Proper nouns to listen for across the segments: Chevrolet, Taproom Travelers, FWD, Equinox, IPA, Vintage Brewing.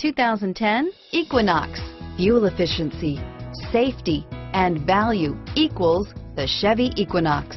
2010 Equinox. Fuel efficiency, safety, and value equals the Chevy Equinox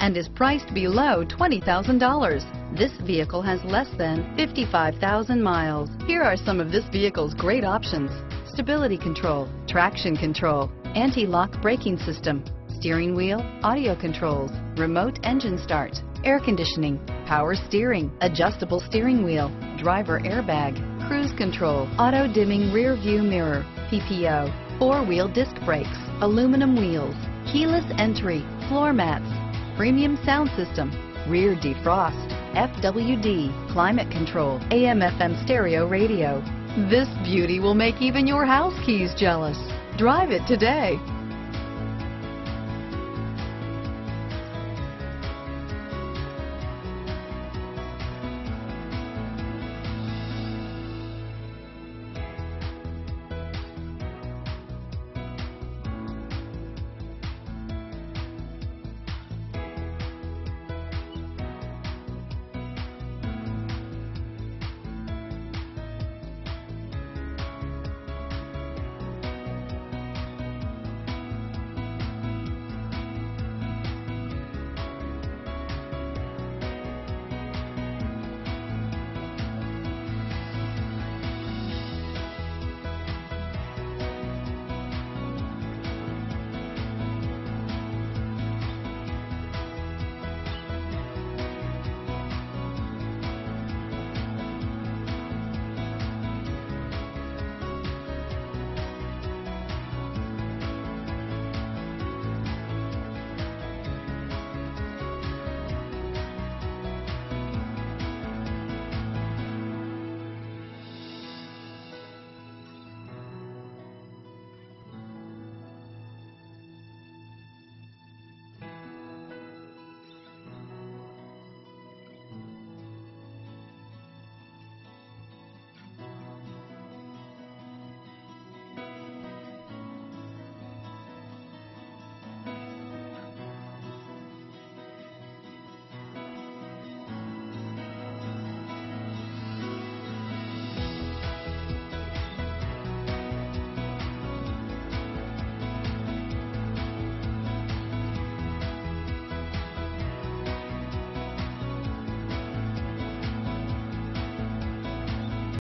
and is priced below $20,000. This vehicle has less than 55,000 miles. Here are some of this vehicle's great options: stability control, traction control, anti-lock braking system, steering wheel audio controls, remote engine start, air conditioning, power steering, adjustable steering wheel, driver airbag, cruise control, auto dimming rear view mirror, PPO, four-wheel disc brakes, aluminum wheels, keyless entry, floor mats, premium sound system, rear defrost, FWD, climate control, AM/FM stereo radio. This beauty will make even your house keys jealous. Drive it today.